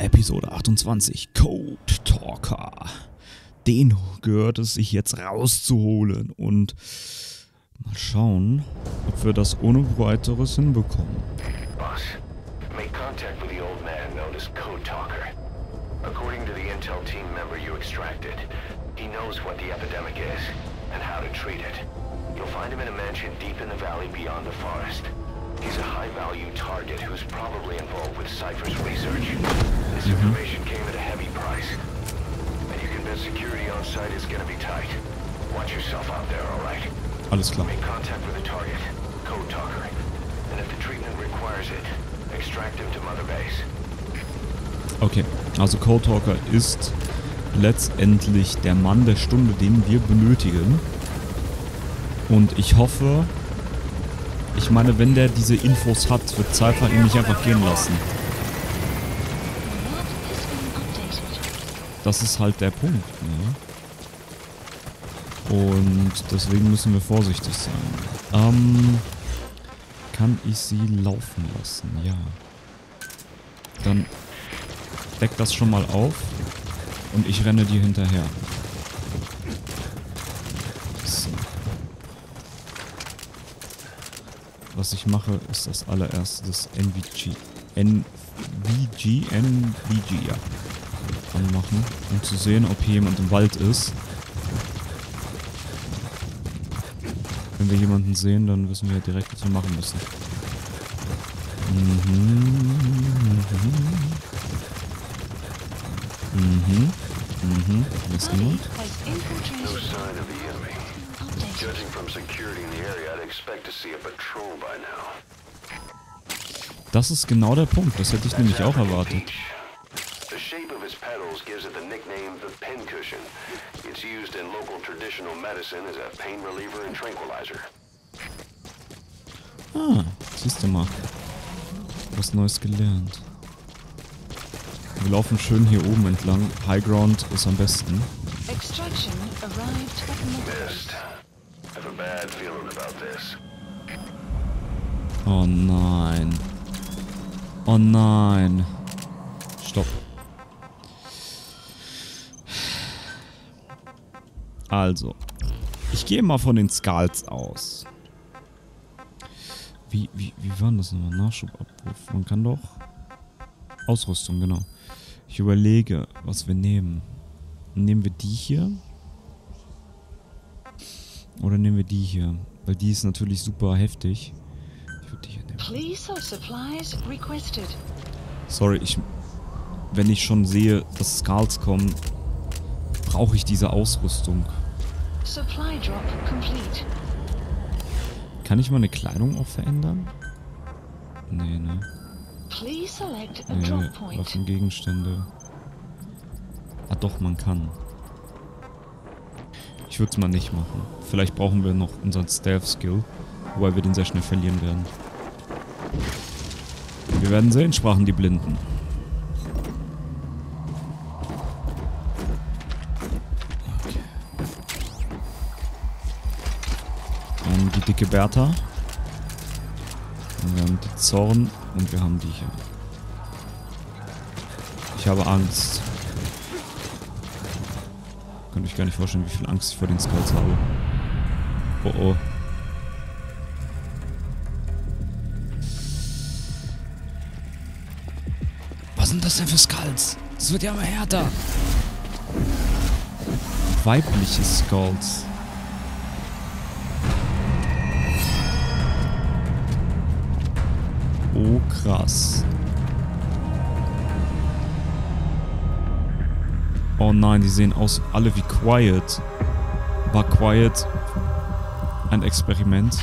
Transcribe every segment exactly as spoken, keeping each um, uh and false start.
Episode achtundzwanzig, Code Talker. Den gehört es sich jetzt rauszuholen und mal schauen, ob wir das ohne weiteres hinbekommen. Boss, make contact with the old man known as Code Talker. According to the intel team member you extracted, he knows what the epidemic is and how to treat it. You'll find him in a mansion deep in the valley beyond the forest. He's a high-value target who's probably involved with Cypher's research. This information came at a heavy price. And you can bet security on site is gonna be tight. Watch yourself out there, all right? Alles klar. Make contact with the target, Code Talker. And if the treatment requires it, extract him to Mother Base. Okay, also Code Talker ist letztendlich der Mann der Stunde, den wir benötigen. Und ich hoffe... Ich meine, wenn der diese Infos hat, wird Cypher ihn nicht einfach gehen lassen. Das ist halt der Punkt, ne? Und deswegen müssen wir vorsichtig sein. Ähm, kann ich sie laufen lassen? Ja. Dann deck das schon mal auf und ich renne dir hinterher. Was ich mache, ist das allererste, das N V G. N V G, N V G, ja. Anmachen, um zu sehen, ob hier jemand im Wald ist. Wenn wir jemanden sehen, dann wissen wir direkt, was wir machen müssen. Mhm. Mhm. Mhm. Nächste Mal. Judging from security in the area, I'd expect to see a patrol by now. Das ist genau der Punkt, das hätte ich nämlich auch erwartet. The shape of his petals gives it the nickname the pincushion. It's used in local traditional medicine as a pain reliever and tranquilizer. Ah, siehst du mal. Was Neues gelernt. Wir laufen schön hier oben entlang. High Ground ist am besten. Extraction arrived at the moment. Oh nein. Oh nein. Stopp. Also. Ich gehe mal von den Skulls aus. Wie, wie, wie war denn das nochmal? Nachschubabwurf. Man kann doch... Ausrüstung, genau. Ich überlege, was wir nehmen. Nehmen wir die hier? Oder nehmen wir die hier? Weil die ist natürlich super heftig. Ich würde die hier nehmen. Sorry, ich... Wenn ich schon sehe, dass Skulls kommen, brauche ich diese Ausrüstung. Kann ich meine Kleidung auch verändern? Nee, ne? Nee, Waffengegenstände. Ah doch, man kann. Ich würde es mal nicht machen. Vielleicht brauchen wir noch unseren Stealth-Skill, wobei wir den sehr schnell verlieren werden. Wir werden sehen, sprachen die Blinden. Okay. Und die dicke Bertha. Und wir haben die Zorn und wir haben die hier. Ich habe Angst. Könnte ich gar nicht vorstellen, wie viel Angst ich vor den Skulls habe. Oh oh. Was sind das denn für Skulls? Es wird ja immer härter. Weibliche Skulls. Oh krass. Oh nein, die sehen aus alle wie Quiet. War Quiet ein Experiment?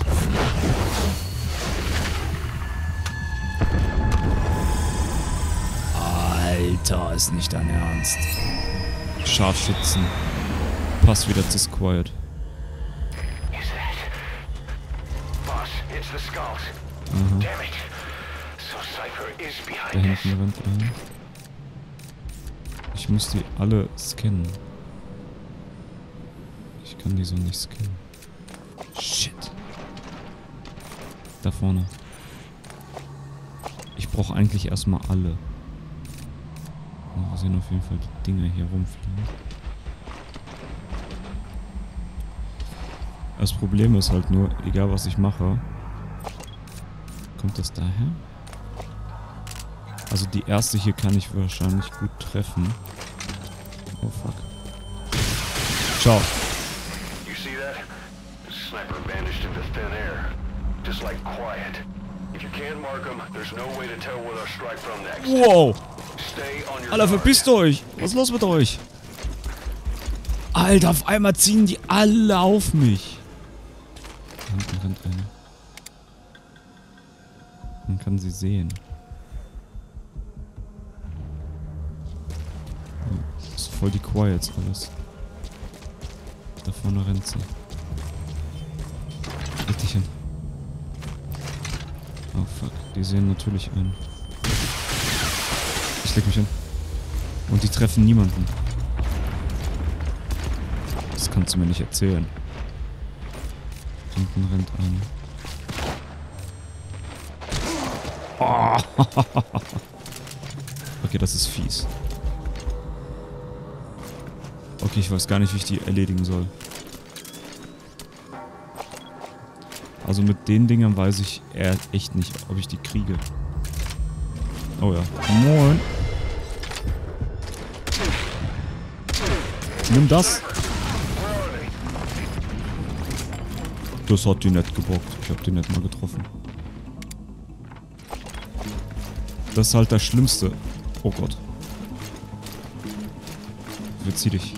Alter, ist nicht dein Ernst. Scharfschützen. Passt wieder zu Quiet. Aha. Da hinten rennt einer. Ich muss die alle scannen. Ich kann die so nicht scannen. Shit. Da vorne. Ich brauche eigentlich erstmal alle. Wir sehen auf jeden Fall die Dinger hier rumfliegen. Das Problem ist halt nur, egal was ich mache, kommt das daher? Also die erste hier kann ich wahrscheinlich gut treffen. Oh fuck. Ciao. You see that? Sniper vanished into thin air. Just like Quiet. If you can't mark them, there's no way to tell where they'll strike from next. Wow. Alter, verpisst euch! Was ist los mit euch? Alter, auf einmal ziehen die alle auf mich. Da hinten rennt eine. Man kann sie sehen. Oh, das ist voll die Quiets alles. Da vorne rennt sie. Leg dich hin. Oh fuck, die sehen natürlich einen. Ich leg mich hin. Und die treffen niemanden. Das kannst du mir nicht erzählen. Hinten rennt einer. Oh. Okay, das ist fies. Okay, ich weiß gar nicht, wie ich die erledigen soll. Also mit den Dingern weiß ich echt nicht, ob ich die kriege. Oh ja. Moin. Nimm das. Das hat die nicht gebockt. Ich hab die nicht mal getroffen. Das ist halt das Schlimmste. Oh Gott. Verzieh dich.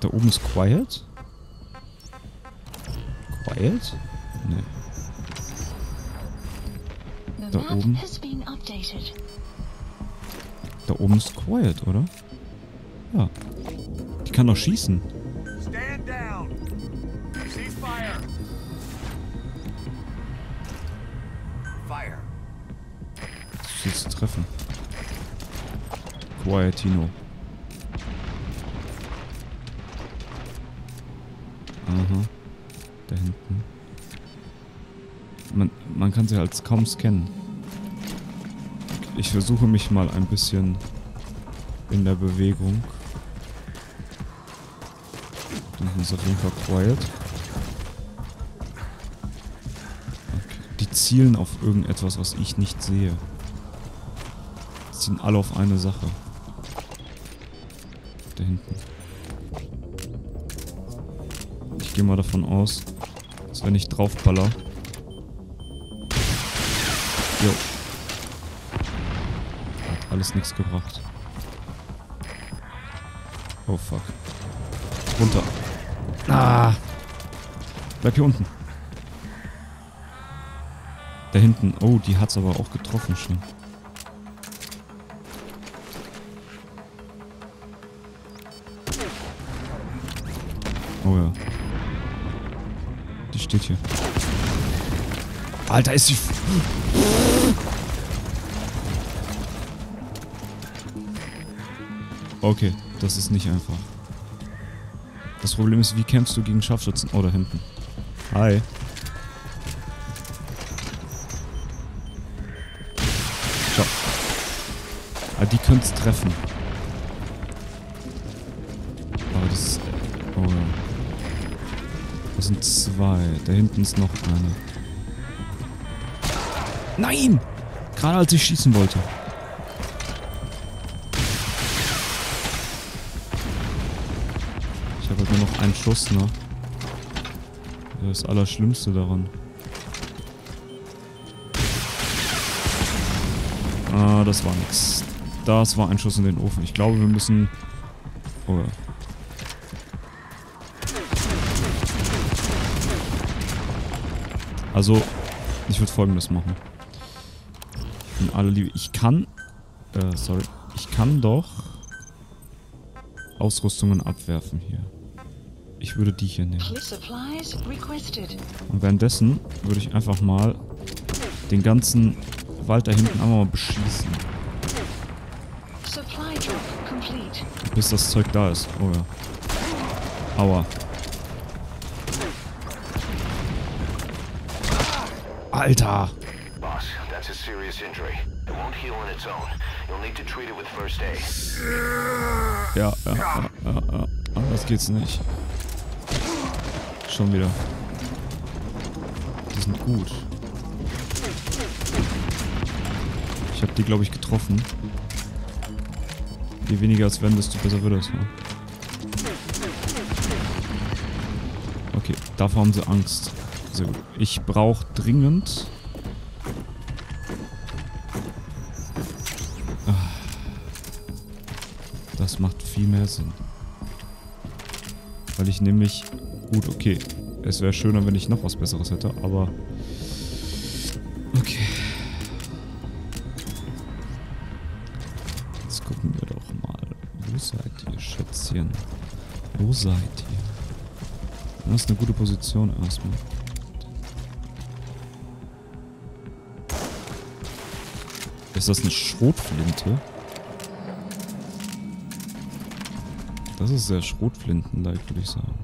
Da oben ist Quiet? Quiet? Nee. Da oben. Da oben ist Quiet, oder? Ja. Die kann doch schießen. Sie zu treffen. Quietino. Aha. Da hinten. Man, man kann sie halt kaum scannen. Ich versuche mich mal ein bisschen in der Bewegung. Dann ist auf jeden Fall Quiet. Okay. Die zielen auf irgendetwas, was ich nicht sehe. Die ziehen alle auf eine Sache. Da hinten. Ich gehe mal davon aus, dass wenn ich draufballer. Jo. Hat alles nichts gebracht. Oh fuck. Runter. Ah! Bleib hier unten. Da hinten. Oh, die hat's aber auch getroffen schon. Oh ja. Die steht hier. Alter, ist sie... Okay, das ist nicht einfach. Das Problem ist, wie kämpfst du gegen Scharfschützen? Oh, da hinten. Hi. Ciao. Ah, die können's treffen. Aber das ist... Oh ja. Das sind zwei. Da hinten ist noch eine. Nein! Gerade als ich schießen wollte. Ich habe halt nur noch einen Schuss, ne? Das Allerschlimmste daran. Ah, das war nix. Das war ein Schuss in den Ofen. Ich glaube, wir müssen... Oh ja. Also, ich würde Folgendes machen. In aller Liebe, ich kann... Äh, sorry. Ich kann doch... Ausrüstungen abwerfen hier. Ich würde die hier nehmen. Und währenddessen würde ich einfach mal den ganzen Wald da hinten einmal mal beschießen. Bis das Zeug da ist. Oh ja. Aua. Alter! Boss, that's his serious injury. It won't heal on its own. You'll need to treat it with first aid. Ja, ja, ja, ja, ja. Anders geht's nicht. Schon wieder. Die sind gut. Ich habe die, glaube ich, getroffen. Je weniger es werden, desto besser wird es. Ja. Okay, davor haben sie Angst. Sehr gut. Ich brauche dringend... Das macht viel mehr Sinn. Weil ich nämlich... Gut, okay. Es wäre schöner, wenn ich noch was Besseres hätte, aber... Okay. Jetzt gucken wir doch mal. Wo seid ihr, Schätzchen? Wo seid ihr? Das ist eine gute Position erstmal. Ist das eine Schrotflinte? Das ist sehr Schrotflinten-like, würde ich sagen.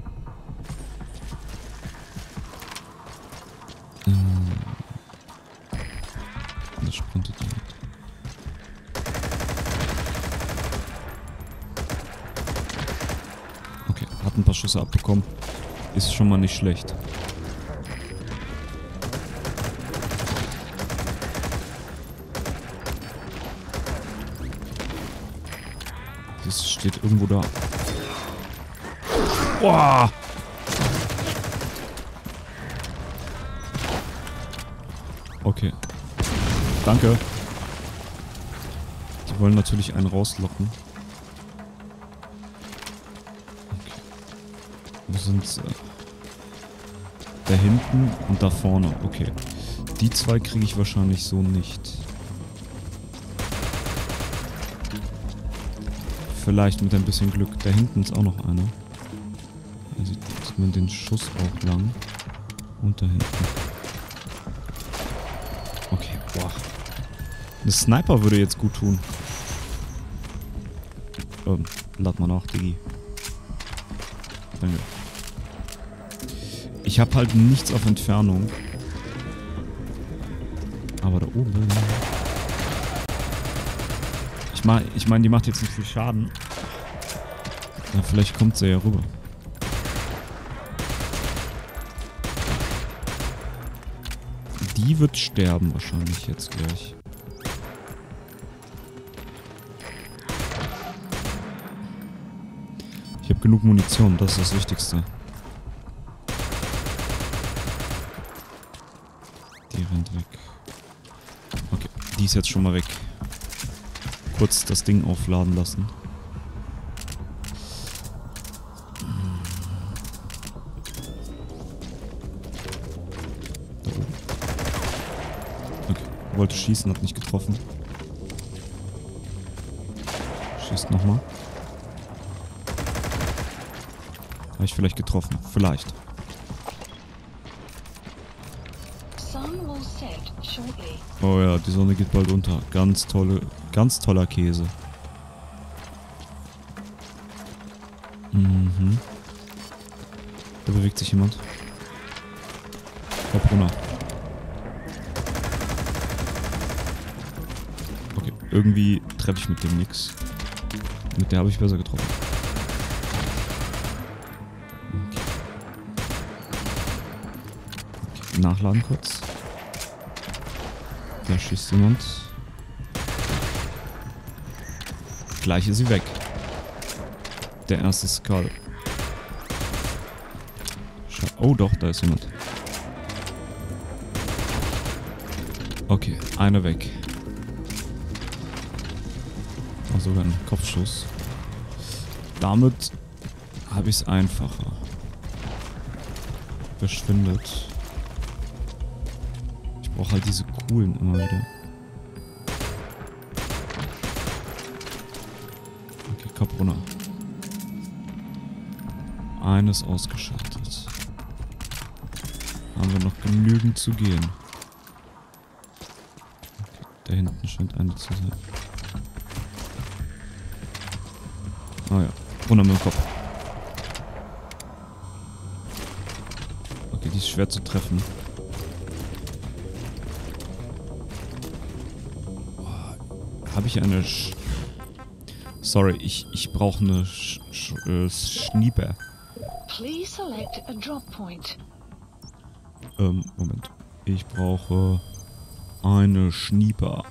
Das sprintet nicht. Okay, hat ein paar Schüsse abbekommen. Ist schon mal nicht schlecht. Das steht irgendwo da. Boah! Okay. Danke. Die wollen natürlich einen rauslocken. Okay. Wo sind sie? Da hinten und da vorne. Okay. Die zwei kriege ich wahrscheinlich so nicht. Vielleicht mit ein bisschen Glück. Da hinten ist auch noch einer. Da sieht man den Schuss auch lang. Und da hinten. Okay, boah. Eine Sniper würde jetzt gut tun. Ähm, lad mal nach, Diggi. Danke. Ich habe halt nichts auf Entfernung. Aber da oben... Ich meine, ich mein, die macht jetzt nicht viel Schaden. Ja, vielleicht kommt sie ja rüber. Die wird sterben wahrscheinlich jetzt gleich. Ich habe genug Munition, das ist das Wichtigste. Die rennt weg. Okay, die ist jetzt schon mal weg. Kurz das Ding aufladen lassen. Da oben. Okay, wollte schießen, hat nicht getroffen. Schießt nochmal. Habe ich vielleicht getroffen? Vielleicht. Oh ja, die Sonne geht bald unter. Ganz tolle, ganz toller Käse. Mhm. Da bewegt sich jemand. Hopp runter. Okay, irgendwie treffe ich mit dem nix. Mit der habe ich besser getroffen. Okay. Okay, nachladen kurz. Da schießt jemand. Gleich ist sie weg. Der erste Skull. Schau. Oh doch, da ist jemand. Okay, einer weg. War sogar ein Kopfschuss. Damit habe ich es einfacher. Verschwindet. Ich brauche halt diese coolen immer wieder. Okay, Kopf runter. Eines ausgeschaltet. Haben wir noch genügend zu gehen. Okay, da hinten scheint eine zu sein. Ah ja, runter mit dem Kopf. Okay, die ist schwer zu treffen. Habe ich eine... Sch Sorry, ich, ich brauche eine Sch Sch äh, Schnieper. Please select a drop point. Ähm, Moment. Ich brauche eine Schnieper.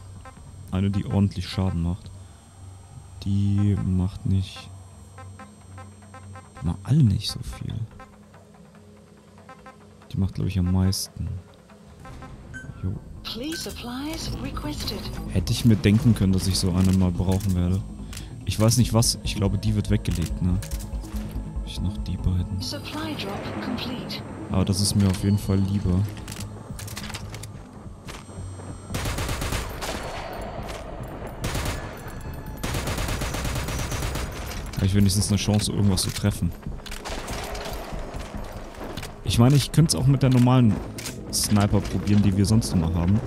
Eine, die ordentlich Schaden macht. Die macht nicht... Mal alle nicht so viel. Die macht, glaube ich, am meisten. Jo. Hätte ich mir denken können, dass ich so eine mal brauchen werde. Ich weiß nicht was. Ich glaube, die wird weggelegt, ne? Ich noch die beiden. Aber das ist mir auf jeden Fall lieber. Habe ich wenigstens eine Chance, irgendwas zu treffen. Ich meine, ich könnte es auch mit der normalen Sniper probieren, die wir sonst immer haben.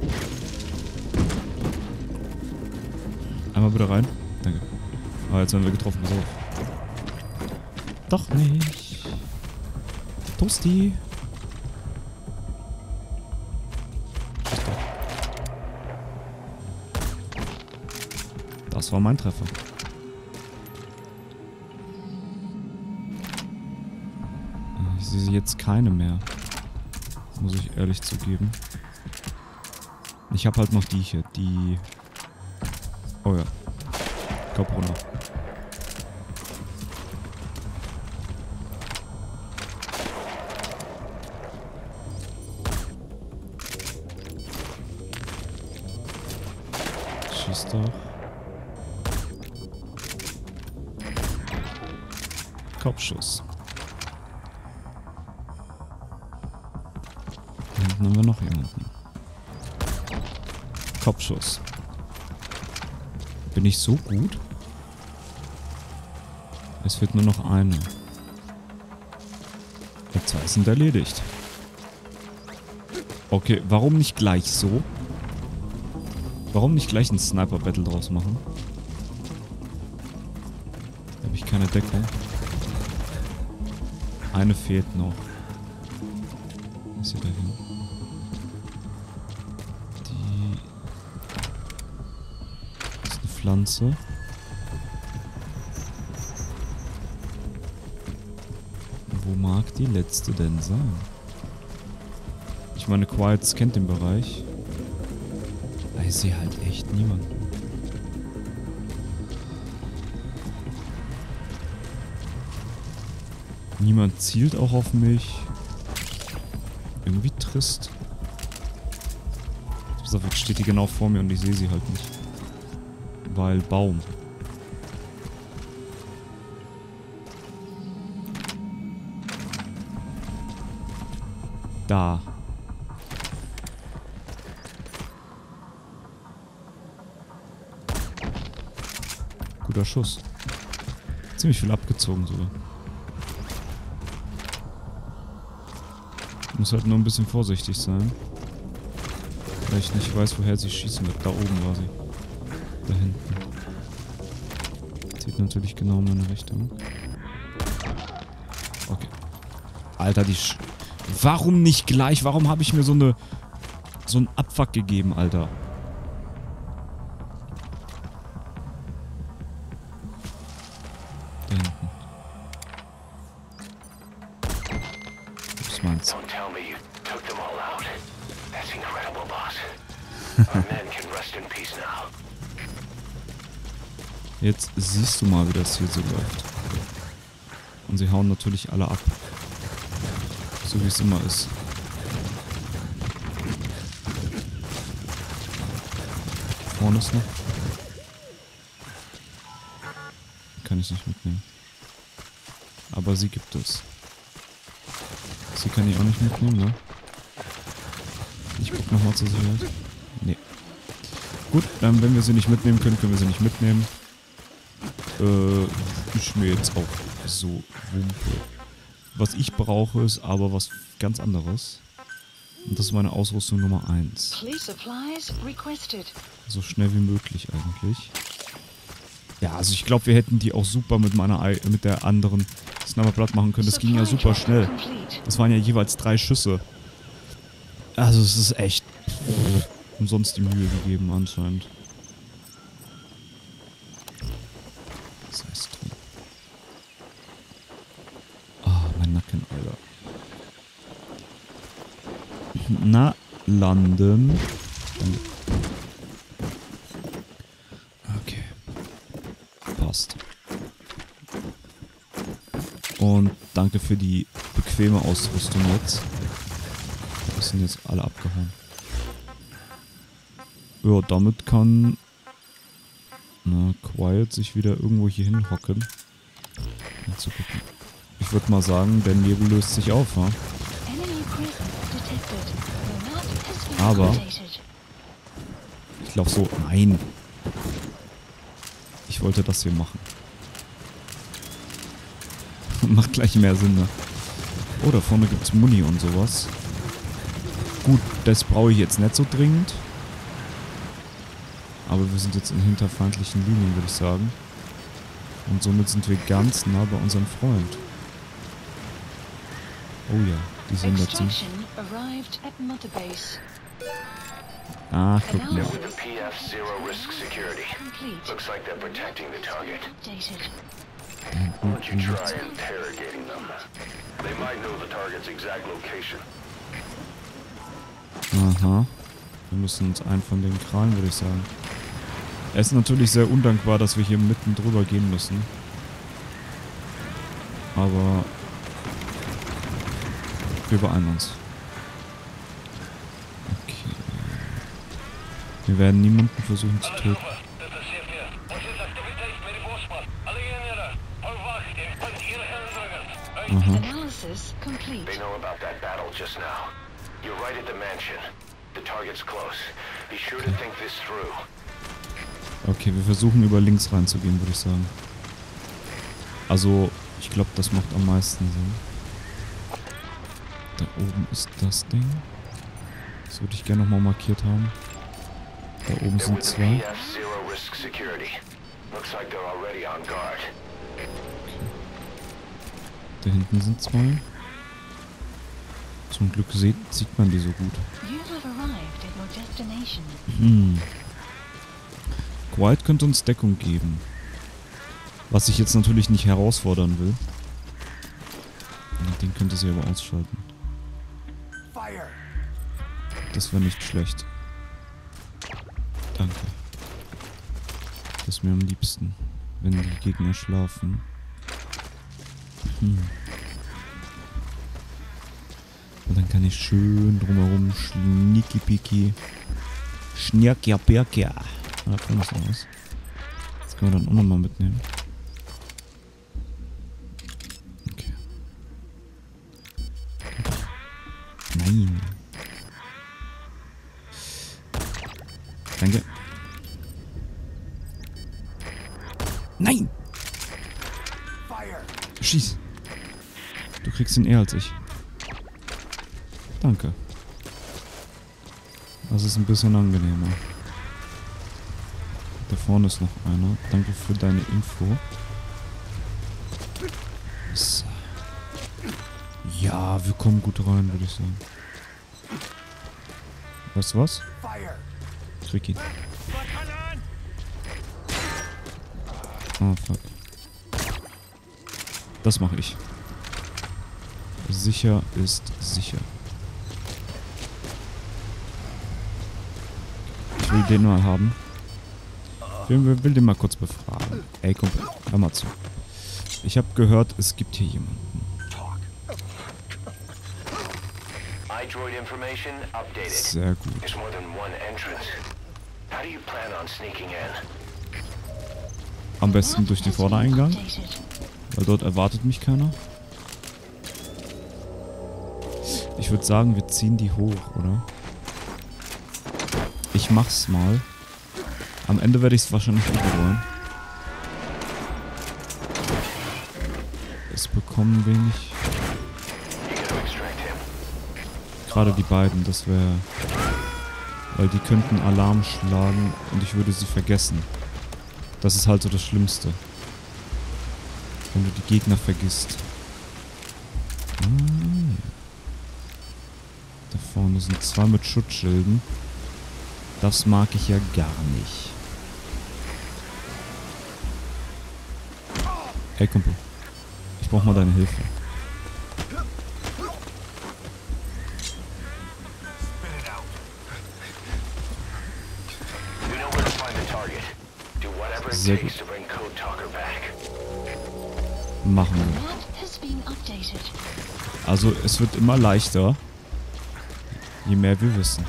Einmal wieder rein. Danke. Ah, jetzt werden wir getroffen. Pass auf. Doch nicht. Toasty. Das war mein Treffer. Ich sehe jetzt keine mehr. Muss ich ehrlich zugeben. Ich habe halt noch die hier, die... Oh ja. Kopf runter. Schieß doch. Kopfschuss. Haben wir noch jemanden? Kopfschuss. Bin ich so gut? Es fehlt nur noch eine. Jetzt ist es erledigt. Okay, warum nicht gleich so? Warum nicht gleich ein Sniper-Battle draus machen? Da habe ich keine Deckung. Eine fehlt noch. Was ist hier dahin? Pflanze. Wo mag die letzte denn sein? Ich meine, Quiet kennt den Bereich. Ich sehe halt echt niemanden. Niemand zielt auch auf mich. Irgendwie trist. Pass auf, jetzt steht die genau vor mir und ich sehe sie halt nicht. Weil Baum. Da. Guter Schuss. Ziemlich viel abgezogen sogar. Muss halt nur ein bisschen vorsichtig sein. Weil ich nicht weiß, woher sie schießen wird. Da oben war sie. Da hinten. Zieht natürlich genau in meine Richtung. Okay. Alter, die Sch... Warum nicht gleich? Warum habe ich mir so eine... so einen Abfuck gegeben, Alter? Da hinten. Was meinst du? Jetzt siehst du mal, wie das hier so läuft. Und sie hauen natürlich alle ab. So wie es immer ist. Vorne ist noch. Kann ich nicht mitnehmen. Aber sie gibt es. Sie kann ich auch nicht mitnehmen, ne? Ich guck nochmal zur Sicherheit. Nee. Gut, dann wenn wir sie nicht mitnehmen können, können wir sie nicht mitnehmen. Ich mir jetzt auch so wumpe. Was ich brauche, ist aber was ganz anderes. Und das ist meine Ausrüstung Nummer eins. So schnell wie möglich eigentlich. Ja, also ich glaube, wir hätten die auch super mit meiner I mit der anderen Sniper platt machen können. Das ging ja super schnell. Das waren ja jeweils drei Schüsse. Also es ist echt umsonst die Mühe gegeben anscheinend. Ficken, Alter. Na, landen. Okay. Passt. Und danke für die bequeme Ausrüstung jetzt. Das sind jetzt alle abgehauen. Ja, damit kann... Na, Quiet sich wieder irgendwo hier hinhocken. Mal zu gucken. Ich würde mal sagen, der Nebel löst sich auf, ha? Aber... Ich glaube so... Nein! Ich wollte das hier machen. Macht gleich mehr Sinn, ne? Oh, da vorne gibt's Muni und sowas. Gut, das brauche ich jetzt nicht so dringend. Aber wir sind jetzt in hinterfeindlichen Linien, würde ich sagen. Und somit sind wir ganz nah bei unserem Freund. Oh ja, die sind dazu. Ach, guck mal. Aha. Wir müssen uns einen von den Krallen, würde ich sagen. Es ist natürlich sehr undankbar, dass wir hier mitten drüber gehen müssen. Aber... Wir beeilen uns. Okay. Wir werden niemanden versuchen zu töten. Aha. Okay, wir versuchen über links reinzugehen, würde ich sagen. Also, ich glaube, das macht am meisten Sinn. Da oben ist das Ding. Das würde ich gerne nochmal markiert haben. Da oben sind zwei. Da hinten sind zwei. Zum Glück sieht, sieht man die so gut. Hm. Quiet könnte uns Deckung geben. Was ich jetzt natürlich nicht herausfordern will. Den könnte sie aber ausschalten. Das wäre nicht schlecht. Danke. Das ist mir am liebsten, wenn die Gegner schlafen. Hm. Und dann kann ich schön drumherum schnicki-picki. Schniakia-perkia. Ah, da kommt das aus. Das können wir dann auch nochmal mitnehmen. Okay. Nein. Danke. Nein! Schieß! Du kriegst ihn eher als ich. Danke. Das ist ein bisschen angenehmer. Da vorne ist noch einer. Danke für deine Info. So. Ja, wir kommen gut rein, würde ich sagen. Weißt du was? Krieg ihn. Ah, fuck. Das mache ich. Sicher ist sicher. Ich will den mal haben. Ich will den mal kurz befragen. Ey, komm, hör mal zu. Ich habe gehört, es gibt hier jemanden. Sehr gut. Am besten durch den Vordereingang. Weil dort erwartet mich keiner. Ich würde sagen, wir ziehen die hoch, oder? Ich mach's mal. Am Ende werde ich es wahrscheinlich überrollen. Es bekommen wenig. Gerade die beiden, das wäre... Weil die könnten Alarm schlagen und ich würde sie vergessen. Das ist halt so das Schlimmste. Wenn du die Gegner vergisst. Hm. Da vorne sind zwei mit Schutzschilden. Das mag ich ja gar nicht. Hey Kumpel, ich brauche mal deine Hilfe. Sehr gut. Machen wir. Also es wird immer leichter, je mehr wir wissen.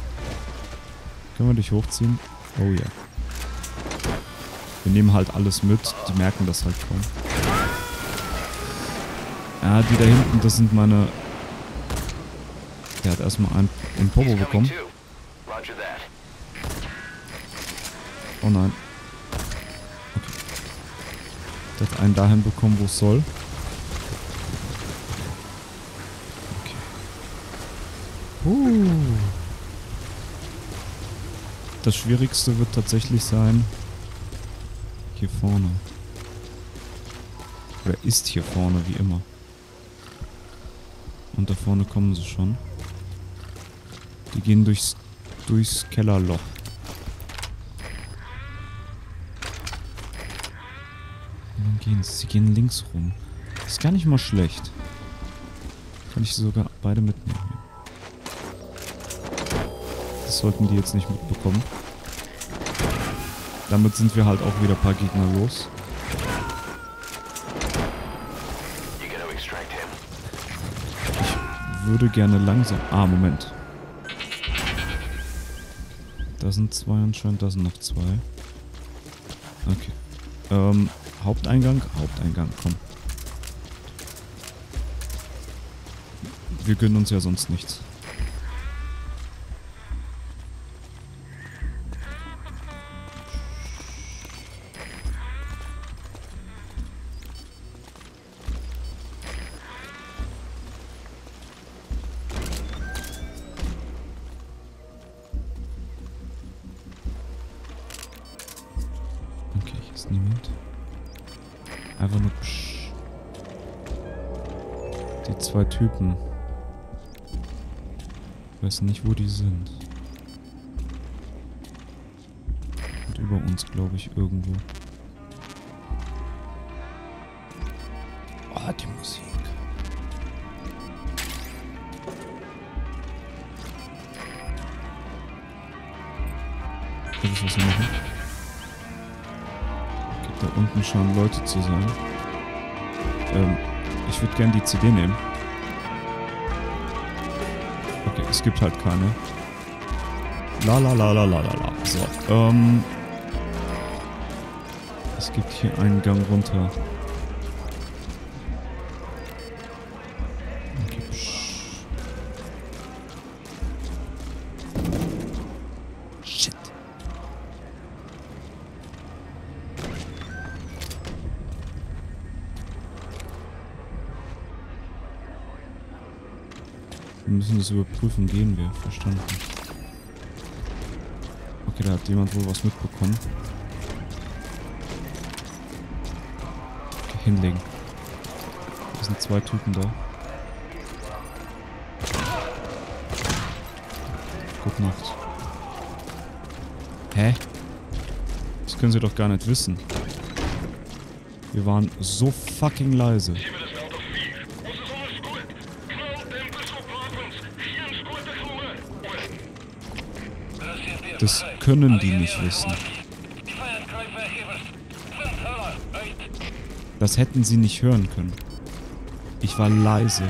Können wir dich hochziehen? Oh ja. Yeah. Wir nehmen halt alles mit, die merken das halt kaum. Ja, die da hinten, das sind meine... Der hat erstmal einen, einen Popo bekommen. Oh nein. Okay. Der hat einen dahin bekommen, wo es soll. Okay. Uh. Das Schwierigste wird tatsächlich sein... Hier vorne. Oder ist hier vorne, wie immer. Und da vorne kommen sie schon. Die gehen durchs, durchs Kellerloch. Und dann gehen sie. Sie gehen links rum. Ist gar nicht mal schlecht. Kann ich sie sogar beide mitnehmen. Das sollten die jetzt nicht mitbekommen. Damit sind wir halt auch wieder ein paar Gegner los. Ich würde gerne langsam... Ah, Moment. Da sind zwei anscheinend, da sind noch zwei. Okay. Ähm, Haupteingang? Haupteingang, komm. Wir gönnen uns ja sonst nichts. Niemand. Einfach nur psch. Die zwei Typen. Ich weiß nicht, wo die sind. Und über uns, glaube ich, irgendwo. Ah, oh, die Musik. Das ist, was wir machen. Da unten scheinen Leute zu sein. Ähm, ich würde gerne die C D nehmen. Okay, es gibt halt keine. La la la la la la la. So, ähm... es gibt hier einen Gang runter. Okay, psch. Shit. Wir müssen das überprüfen, gehen wir. Verstanden. Okay, da hat jemand wohl was mitbekommen. Okay, hinlegen. Da sind zwei Typen da. Gute Nacht. Hä? Das können sie doch gar nicht wissen. Wir waren so fucking leise. Das können die nicht wissen. Das hätten sie nicht hören können. Ich war leise.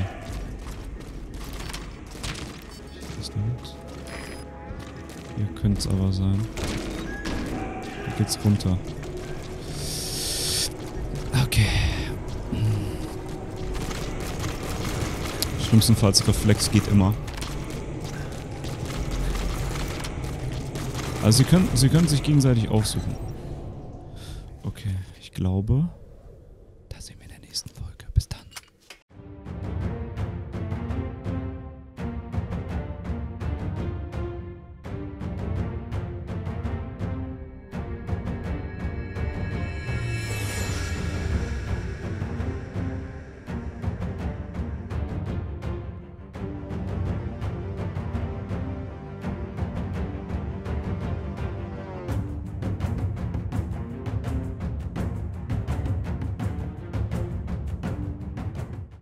Hier könnte es aber sein. Hier geht's runter. Okay. Schlimmstenfalls Reflex geht immer. Also sie können, sie können sich gegenseitig aufsuchen. Okay, ich glaube...